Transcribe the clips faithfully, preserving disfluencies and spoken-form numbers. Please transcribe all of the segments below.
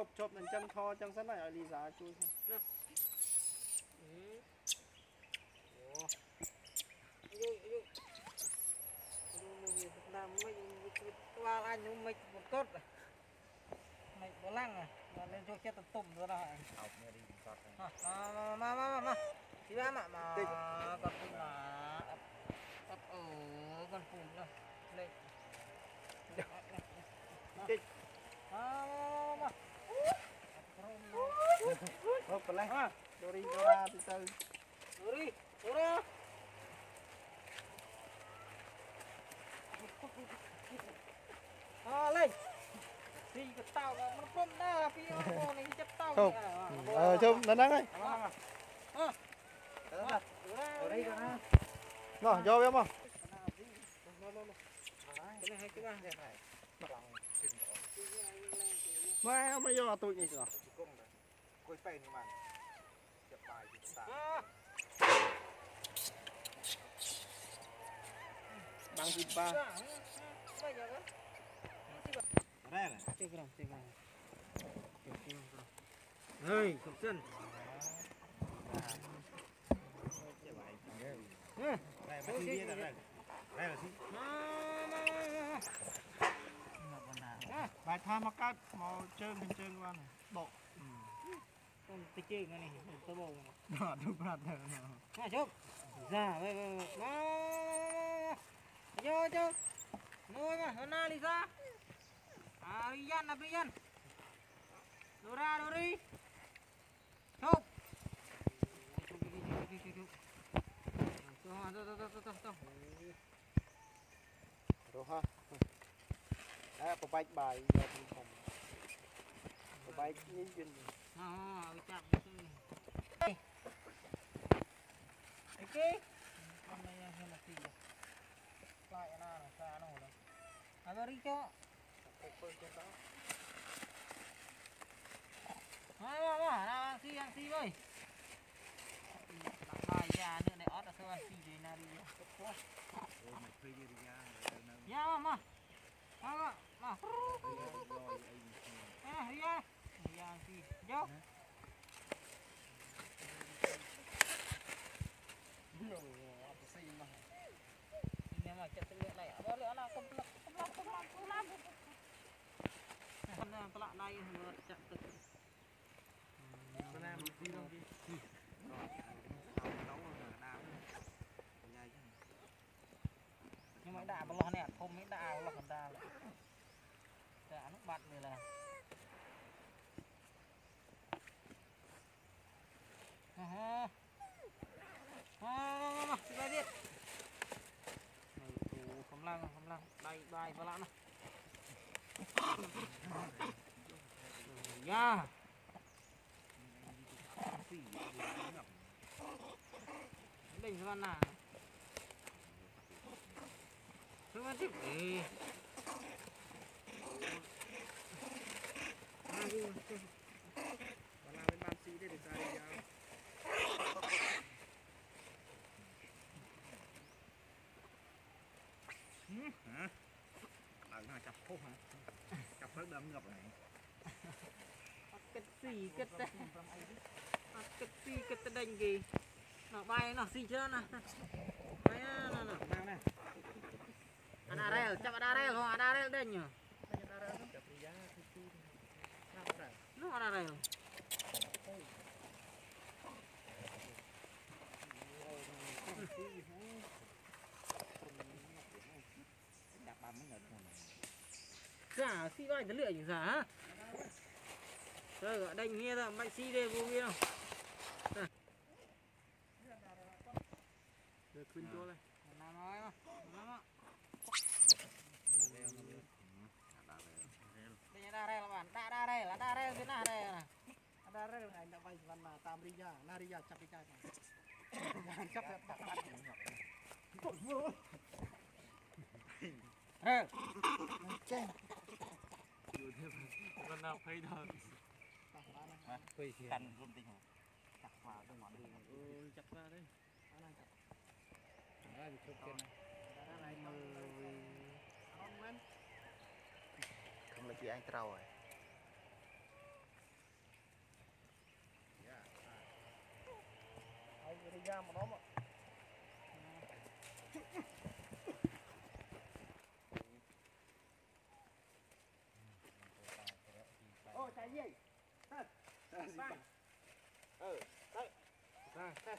chộp chộp nên chân thò chân sắt lại đi giá chui thôi. Làm mấy qua anh cũng mấy một cốt rồi, mấy bốn lăng rồi, mà lên cho chết tụm tụm rồi đó. Học người đi cọt này. Mà mà mà mà mà, thứ ba mà mà còn cùng mà tập ở gần cùng rồi, lên. Chết. Mà mà mà. Húp lên. Dori Dora từ từ. Dori Dora. À, lên đi cái tàu nó bơm ra phía con này chắp tàu kìa. Ờ chôm nó nắng ơi. Ờ. Ở đây con ha. Nó vô em không? Cái này hay cái này phải. Mà không vô tụi này rồi. Coi phên mà. Chắp bài chắp tàu. Bang tiba. Rela, tiga, tiga. Hei, kapten. Hah, masih dia tak rela. Rela sih. Bài tham mà cắt màu trơn trên trơn qua này, bộ. Con tê chơi cái này, tôi bộ. Đỏ đúng bạt rồi. Nha chúc. Dạ, vậy vậy. Yo yo, nuôi mà, hôm nay Lisa, Abian, Abian, Dora, Dori, chụp, chụp, chụp, chụp, chụp, chụp, chụp, rồi ha, à, có bài bài, có bài nhân dân, à, chạm, ok, hôm nay là hôm nay lại là xa nó rồi, anh có đi chưa? Này mà mà, nào xí ăn xí thôi. Lại ra nữa này ót là thôi xí gì nào đi. Dạ mà mà, mà mà, đi ra, đi ra xí, vô. Mà chặt lưỡi này, đó lưỡi là không lắc, không lắc, không lắc, không lắc. Con này con lợn này vừa chặt được. Con này một tí đâu đi. Nấu rồi đào. Nhưng mà đào mà lo nè, không mấy đào lo còn đào lại. Đào nước bạt này là. Ha ha, ra đi. Không lăng, không lăng, đây, đây, vào lăng này. Nha. Đỉnh con nào. Thứ ba tiếp. Bà làm bên ban sĩ đây để dài nhau. Hả? Ở nó chập phốt hả? Chập phốt đâm ngập này. Cất xì cất ta. Cất xì cất ta đành gì? Nó bay nó xì chưa nè. Bay nó nó nào nè. Ada rel, chập ada rel không? Ada rel đành nhỉ? Ada rel. Chập giá cứ cứ. Nó ada rel. Giả xí vay cái lưỡi giả. Rồi gọi đành nghe ra mạnh xí đây vô kia đâu. Được khuyên chỗ đây. Làm nói mà. Làm đó. Đây là đa rè là bạn. Đa đa rè là đa rè cái nào đây nè. Đa rè là anh đã vay văn mà tam ri ra. Na ri ra chắp cái chai. Chắp cái bạc bạc. Tội vô ơi. Rè. Chèn. Con nào phơi đâu? Phơi kìa. Cắn rung tinh hồn. Chặt vào trong ngọn đường. Ôi chặt ra đấy. Đó này chặt. Đó là chụp kia này. Đó này mờ. Không lên. Không là chị anh trâu rồi. ra mà nó mà. Ô, chạy gì? Hả? Chạy gì? Ừ, chạy. Hả? Chạy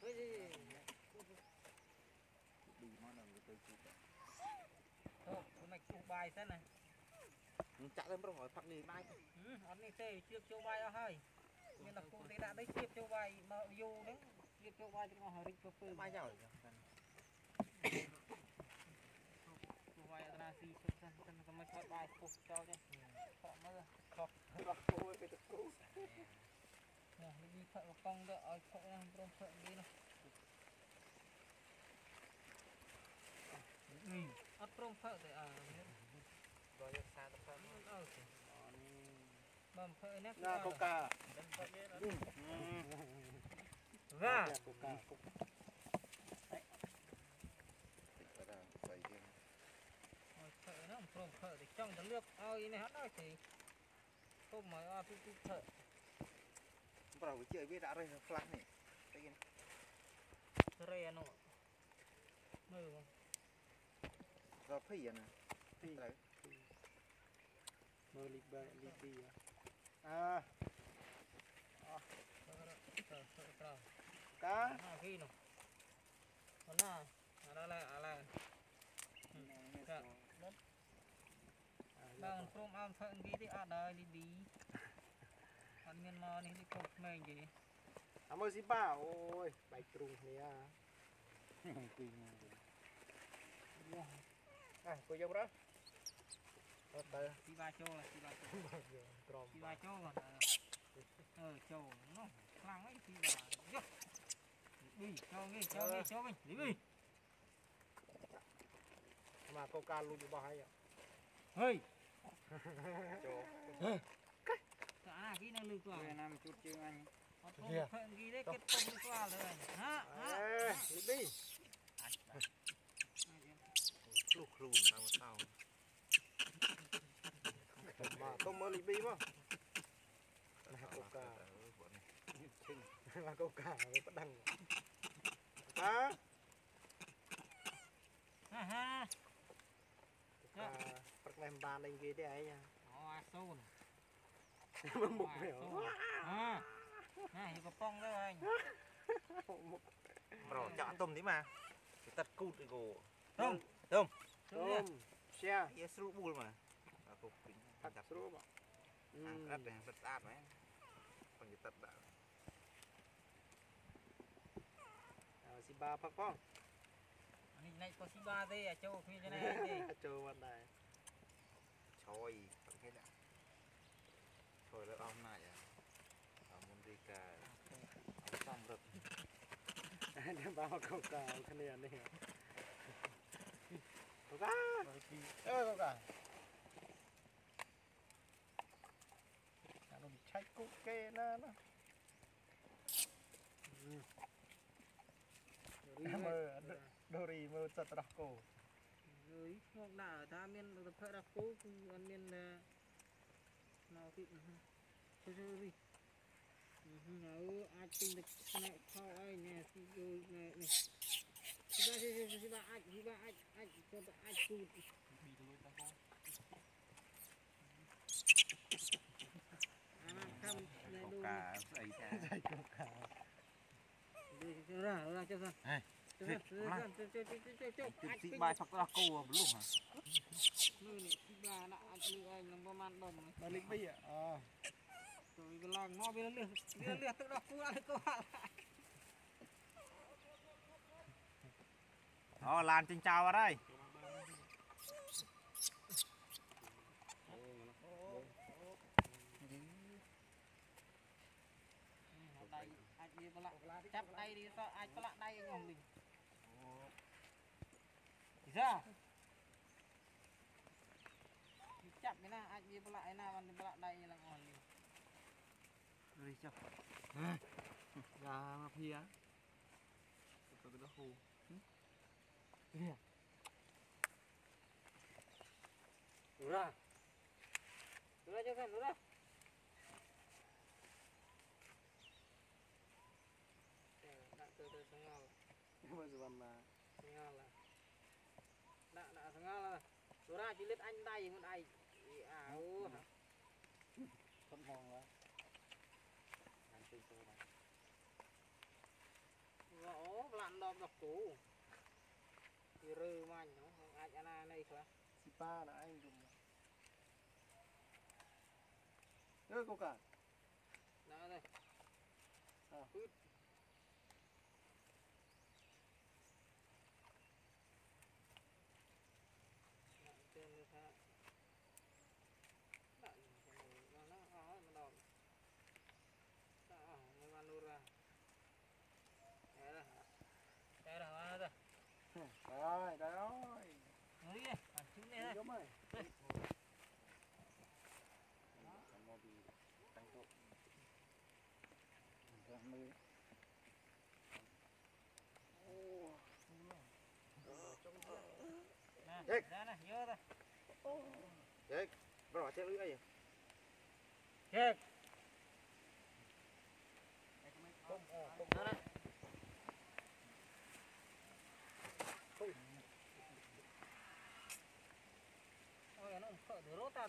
Thôi đi. Đủ mà làm được tới chút. Thôi, hôm nay cù bay thế này. Chạy lên bông hỏi phật này bay. Ừ, hôm nay tê chưa cho bay ra hơi. Nên là cô đã đấy chip cho vài mà vô đấy chip cho vài thì nó hỏi được phơi mai rồi cho vài là gì cho nên nó mới cho vài phục cho chứ họ mới học học cô cái tập cũ nè đi phơi một con đỡ ở chỗ này trong phơi đi nó ừ ở trong phơi thì à rồi xa tập phơi nó ok bầm phơi nét ra coca ra coca nó không phơi để trong nước ơi này hết rồi thì không mời ao tụt tụt phơi bảo chơi biết đã rồi flash này cái gì rẻ nó mới không rồi phơi gì nè mời lì bè lì bì à cá khi nào còn na đó là à là bằng from am phận gì thì ada lì bì còn miền mò thì cột mày gì à mới gì bao ôi bảy trùng này à à coi giống đó đi ba châu là đi ba châu đi ba châu còn ờ châu nó lăng ấy đi ba đi châu đi châu đi châu đi đi mà câu cá luôn bao hay vậy hơi châu cả là cái năng lượng của nam chút chứ anh ghi đấy cái tôm nước qua rồi hả hả đi lúc luôn làm sao mà tôm mơ lì mà là câu cá là câu cá với bắt đằng cá ha ha bắt làm bàn lên kia đấy nha hoa sôn mục biểu ha này có phong đấy anh rồi chọn tôm tí mà tật cụt cái gồ tôm tôm tôm xe dễ sưu bùi mà cục tắt chặt sưu bọ hàng rất là rất sát đấy còn gì tật đã xin ba phát phong anh này có xin ba thế à châu phi thế này thế châu bên này trời còn thế nào trời là ông này à ông muốn đi cả ông xong rồi đem ba vào câu cá cái này này câu cá ơi câu cá nó bị cháy cục kê na nó mơ đồ rì mơ chặt đặc cổ dưới hoặc là ta miên tập phơi đặc cổ còn miên nào thì chơi chơi đi nào ai tin được này thao ai nè thì rồi này này thì ba thì thì ba ai thì ba ai ai còn ai cụt câu cá ấy ra câu cá đi ra ra cho ra này chơi chơi chơi chơi chơi chị bài sọc ra câu một lúc hả bà đã ăn anh làm bơm ăn đồng bà lính bây à rồi làng mo bên lừa bên lừa tự đọc câu ăn câu ăn đó làm trên chào vào đây Đi vào lặng, chắp tay đi, sao ai có lặng tay anh hồng mình. Thì ra chắp cái nào, ai đi vào lặng cái nào, đi vào lặng đây là ngồi đi. Rồi đi chắp. Gà ngập hìa. Tôi đã hù. Hìa. Đủ ra. Đủ ra cho xem, đủ ra. Từ sengal, mana? Sengal lah. Nak nak sengal lah. Dora cilit anh tay con ai? Áo. Không còn rồi. Anh tin tôi này. Ngõ lặn đom đọc cũ. Thì rư manh nó. Ai anh na này phải? Sipa là anh dùng. Đây cô cả. Nào đây. À. Rồi, đây rồi. Đi đi, xuống đây thôi. Đi. Nó bị tăng tốc. Mình ra ra nè, vô ra. Chết, bắt đầu chết lưỡi đây. Chết. Không, không ra. Ôi nó sợ đứa rốt ta